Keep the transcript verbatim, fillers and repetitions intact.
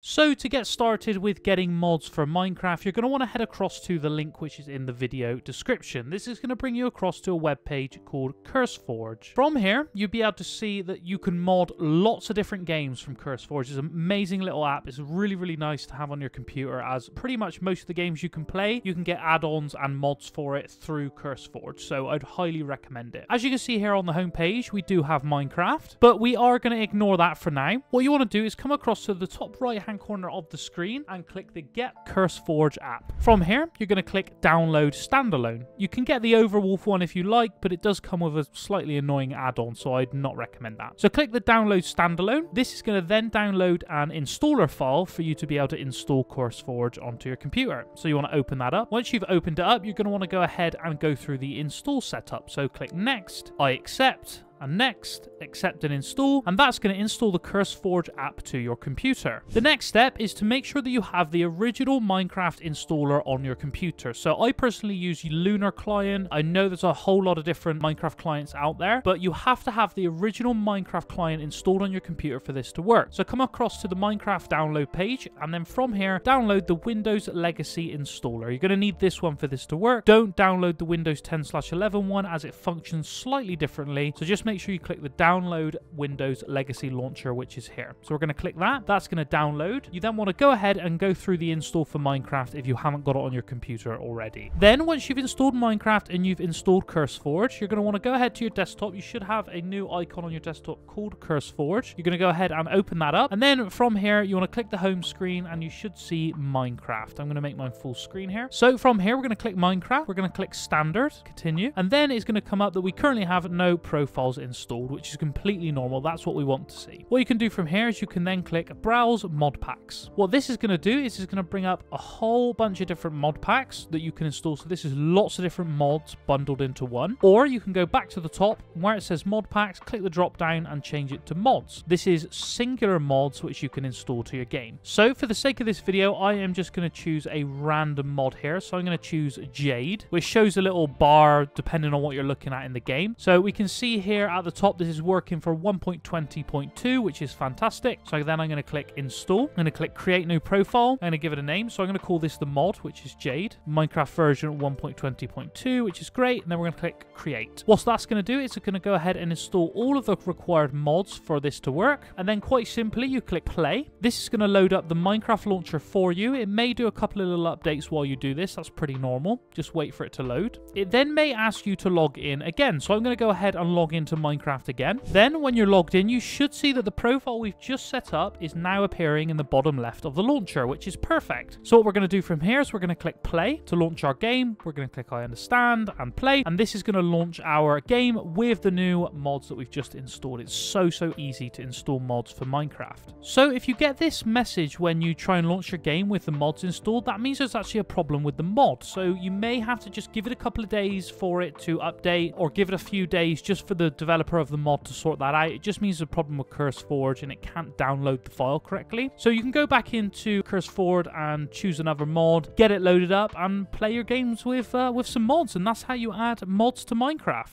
So to get started with getting mods for Minecraft, you're going to want to head across to the link which is in the video description. This is going to bring you across to a web page called CurseForge. From here, you'll be able to see that you can mod lots of different games from CurseForge. It's an amazing little app. It's really, really nice to have on your computer, as pretty much most of the games you can play, you can get add-ons and mods for it through CurseForge. So I'd highly recommend it. As you can see here on the homepage, we do have Minecraft, but we are going to ignore that for now. What you want to do is come across to the top right-hand corner of the screen and click the Get CurseForge app. From here, you're going to click Download Standalone. You can get the Overwolf one if you like, but it does come with a slightly annoying add-on, so I'd not recommend that. So click the Download Standalone. This is going to then download an installer file for you to be able to install CurseForge onto your computer. So you want to open that up. Once you've opened it up, you're going to want to go ahead and go through the install setup. So click Next, I accept, and next, accept and install, and that's going to install the CurseForge app to your computer. The next step is to make sure that you have the original Minecraft installer on your computer. So I personally use Lunar Client. I know there's a whole lot of different Minecraft clients out there, but you have to have the original Minecraft client installed on your computer for this to work. So come across to the Minecraft download page, and then from here, download the Windows Legacy installer. You're going to need this one for this to work. Don't download the Windows ten slash eleven one, as it functions slightly differently. So just make sure you click the Download Windows Legacy Launcher, which is here. So we're going to click that. That's going to download. You then want to go ahead and go through the install for Minecraft if you haven't got it on your computer already. Then once you've installed Minecraft and you've installed CurseForge, you're going to want to go ahead to your desktop. You should have a new icon on your desktop called CurseForge. You're going to go ahead and open that up. And then from here, you want to click the home screen and you should see Minecraft. I'm going to make mine full screen here. So from here, we're going to click Minecraft. We're going to click Standard, Continue. And then it's going to come up that we currently have no profiles installed, which is completely normal. That's what we want to see. What you can do from here is you can then click Browse Mod Packs. What this is going to do is it's going to bring up a whole bunch of different mod packs that you can install. So this is lots of different mods bundled into one. Or you can go back to the top where it says Mod Packs, click the drop down and change it to mods. This is singular mods which you can install to your game. So for the sake of this video, I am just going to choose a random mod here. So I'm going to choose Jade, which shows a little bar depending on what you're looking at in the game. So we can see here at the top, this is working for one point twenty point two, which is fantastic. So then I'm going to click Install. I'm going to click Create New Profile. I'm going to give it a name. So I'm going to call this the mod, which is Jade. Minecraft version one point twenty point two, which is great. And then we're going to click Create. What that's going to do is it's going to go ahead and install all of the required mods for this to work. And then quite simply, you click Play. This is going to load up the Minecraft launcher for you. It may do a couple of little updates while you do this. That's pretty normal. Just wait for it to load. It then may ask you to log in again. So I'm going to go ahead and log in to Minecraft again. Then when you're logged in, you should see that the profile we've just set up is now appearing in the bottom left of the launcher, which is perfect. So what we're going to do from here is we're going to click Play to launch our game. We're going to click I understand and play, and this is going to launch our game with the new mods that we've just installed. It's so so easy to install mods for Minecraft. So if you get this message when you try and launch your game with the mods installed, that means there's actually a problem with the mod. So you may have to just give it a couple of days for it to update, or give it a few days just for the developer of the mod to sort that out. It just means a problem with CurseForge and it can't download the file correctly. So you can go back into CurseForge and choose another mod, get it loaded up and play your games with uh, with some mods. And that's how you add mods to Minecraft.